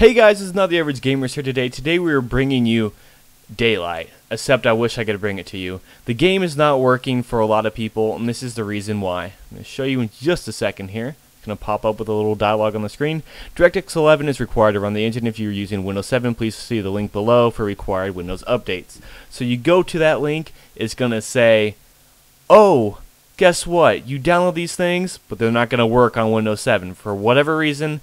Hey guys, it's Not the Average Gamers here today. Today we are bringing you Daylight, except I wish I could bring it to you. The game is not working for a lot of people, and this is the reason why. I'm going to show you in just a second here. It's going to pop up with a little dialogue on the screen. DirectX 11 is required to run the engine. If you're using Windows 7, please see the link below for required Windows updates. So you go to that link, it's going to say, oh, guess what? You download these things, but they're not going to work on Windows 7 for whatever reason.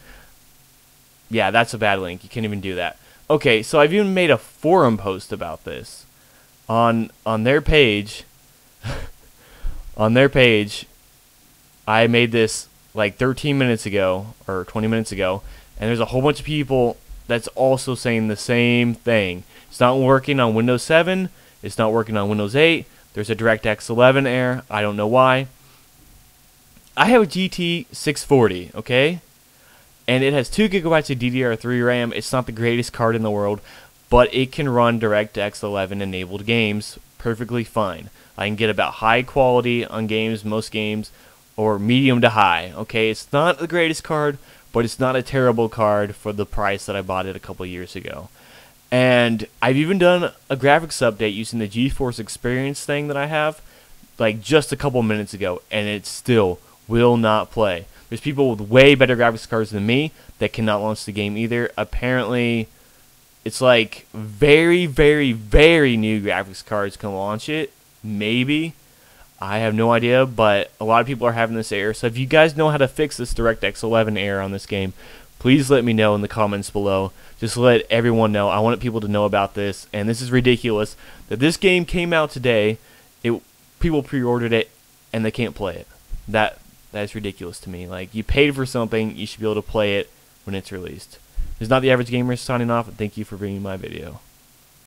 Yeah, that's a bad link. You can't even do that. Okay, so I've even made a forum post about this on their page. On their page, I made this like 13 minutes ago or 20 minutes ago, and there's a whole bunch of people that's also saying the same thing. It's not working on Windows 7. It's not working on Windows 8. There's a DirectX 11 error. I don't know why. I have a GT 640, okay? And it has 2 gigabytes of DDR3 RAM. It's not the greatest card in the world, but it can run DirectX 11 enabled games perfectly fine. I can get about high quality on games, most games, or medium to high. Okay, it's not the greatest card, but it's not a terrible card for the price that I bought it a couple years ago. And I've even done a graphics update using the GeForce Experience thing that I have, like just a couple minutes ago, and it still will not play. There's people with way better graphics cards than me that cannot launch the game either. Apparently, it's like very, very, very new graphics cards can launch it. Maybe. I have no idea, but a lot of people are having this error. So if you guys know how to fix this DirectX 11 error on this game, please let me know in the comments below. Just let everyone know. I wanted people to know about this, and this is ridiculous that this game came out today. People pre-ordered it, and they can't play it. That's ridiculous to me. Like, you paid for something, you should be able to play it when it's released. This is Not the Average Gamer signing off, and thank you for viewing my video.